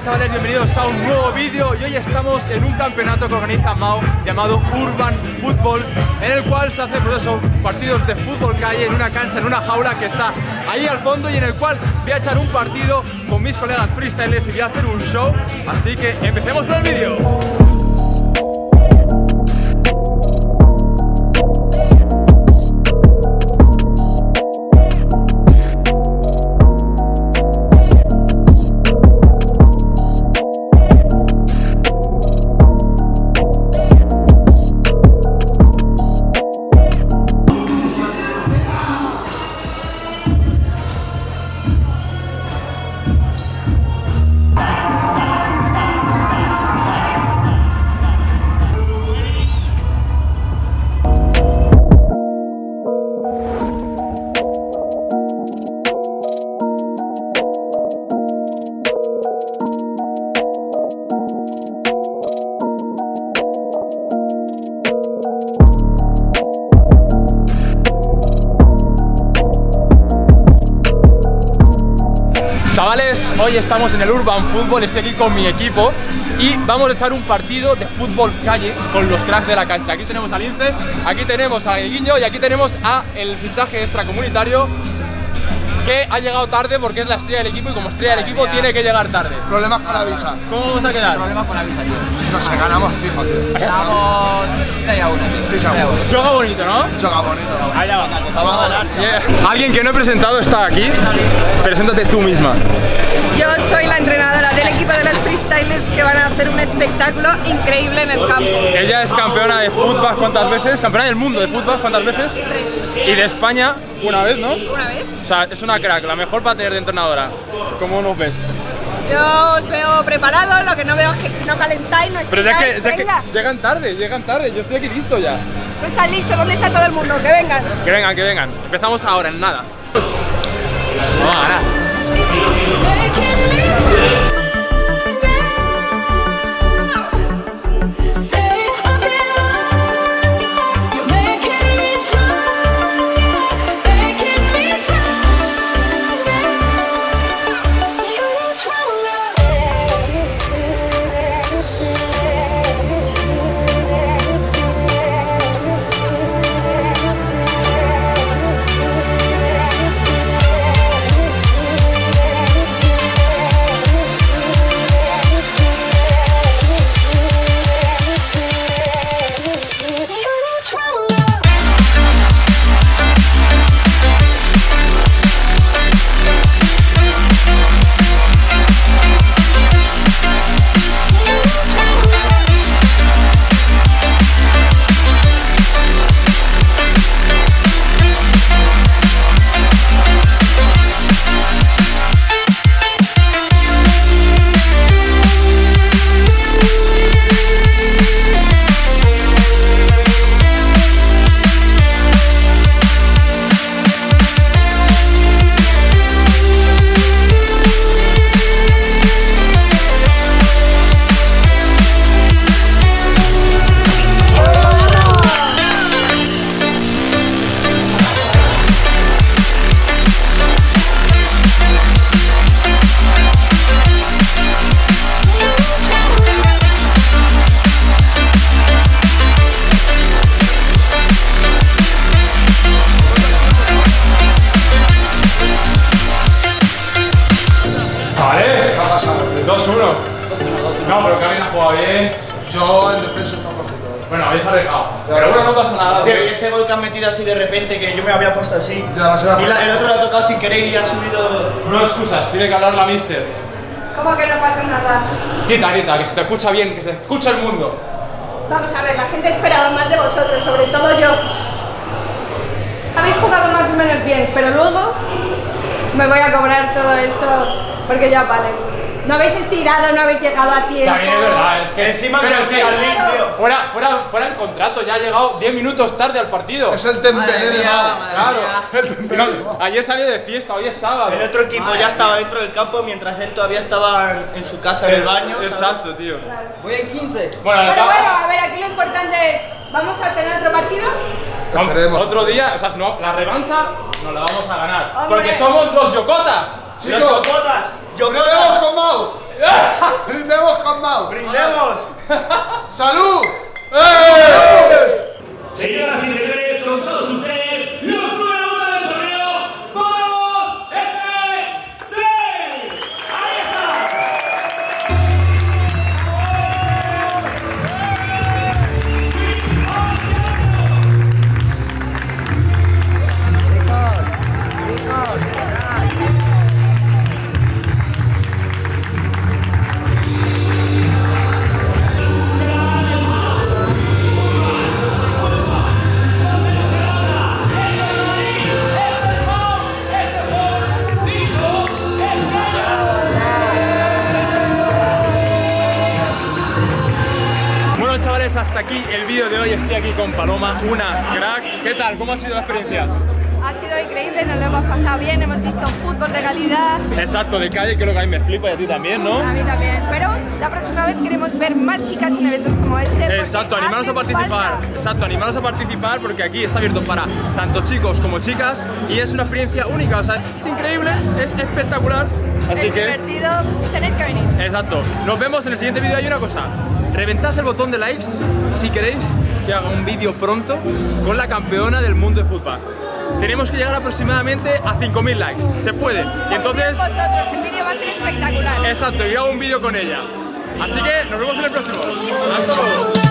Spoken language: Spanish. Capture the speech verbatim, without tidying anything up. Hola chavales, bienvenidos a un nuevo vídeo y hoy estamos en un campeonato que organiza Mao llamado Urban Football, en el cual se hacen pues eso, partidos de fútbol calle en una cancha, en una jaula que está ahí al fondo, y en el cual voy a echar un partido con mis colegas freestylers y voy a hacer un show, así que empecemos con el vídeo. Chavales, hoy estamos en el Urban Football, estoy aquí con mi equipo y vamos a echar un partido de fútbol calle con los cracks de la cancha. Aquí tenemos a Lince, aquí tenemos a Guiño y aquí tenemos a el fichaje extracomunitario que ha llegado tarde porque es la estrella del equipo y como estrella del equipo tiene que llegar tarde. Problemas con la visa. ¿Cómo vamos a quedar? Problemas con la visa, tío. No sé, ganamos, fijo, tío. Ganamos seis a uno. seis a uno. Joga bonito, ¿no? Joga bonito. Allá va. Vamos a ganar. Yeah. Alguien que no he presentado está aquí. Preséntate tú misma. Yo soy la entrenadora del equipo de los freestylers que van a hacer un espectáculo increíble en el campo. Ella es campeona de fútbol, ¿cuántas veces? Campeona del mundo de fútbol, ¿cuántas veces? Tres. Y de España, una vez, ¿no? Una vez. O sea, es una crack, la mejor para tener de entrenadora. ¿Cómo nos ves? Yo os veo preparados, lo que no veo es que no calentáis, no estáis. Pero es que, es que llegan tarde, llegan tarde, yo estoy aquí listo ya. Tú estás listo, ¿dónde está todo el mundo? Que vengan. Que vengan, que vengan. Empezamos ahora, en nada. Vamos a ganar. No, pero Karen ha jugado bien. Yo en defensa está flojito. Bueno, habéis arreglado. Pero bueno, no pasa nada. Pero sí. Ese gol que han metido así de repente, que yo me había puesto así. Ya, y la, el otro lo ha tocado sin querer y ha subido. No excusas, tiene que hablar la mister. ¿Cómo que no pasa nada? Quita, quita, que se te escucha bien, que se escucha el mundo. Vamos a ver, la gente esperaba más de vosotros, sobre todo yo. Habéis jugado más o menos bien, pero luego me voy a cobrar todo esto porque ya vale. No habéis estirado, no habéis llegado a tiempo. También es verdad, es que encima pero es que al limpio. Fuera, fuera, fuera el contrato, ya ha llegado diez minutos tarde al partido. Es el Tempelé de Mao. Ayer salió de fiesta, hoy es sábado. El otro equipo madre ya estaba mía. Dentro del campo mientras él todavía estaba en su casa en el baño. Exacto, tío. Claro. Voy en quince. Bueno, pero bueno, a ver, aquí lo importante es, ¿vamos a tener otro partido? Esperemos. Otro día, o sea, no, la revancha nos la vamos a ganar. Hombre. Porque somos los Yokotas. Chicos, los Yokotas. Yo creo que hemos tomado. Brindemos con Mao. Brindemos. ¡Salud! ¡Eh! Señoras y señores, con todos ustedes, los número uno del torneo, ¡vamos! ¡Este! ¡Sí! ¡Ahí está! Hasta aquí el vídeo de hoy. Estoy aquí con Paloma, una crack. ¿Qué tal? ¿Cómo ha sido la experiencia? Ha sido increíble, nos lo hemos pasado bien, hemos visto fútbol de calidad. Exacto, de calle, creo que a mí me flipa y a ti también, ¿no? A mí también, pero la próxima vez queremos ver más chicas en eventos como este. Exacto, animaros a participar, falta. exacto, animaros a participar porque aquí está abierto para tanto chicos como chicas y es una experiencia única, o sea, es increíble, es espectacular. Así es que... divertido, tenéis que venir. Exacto, nos vemos en el siguiente vídeo. Hay una cosa. Reventad el botón de likes si queréis que haga un vídeo pronto con la campeona del mundo de fútbol. Tenemos que llegar aproximadamente a cinco mil likes. Se puede. Y entonces... el vídeo va a ser espectacular. Exacto, y hago un vídeo con ella. Así que nos vemos en el próximo. Hasta luego.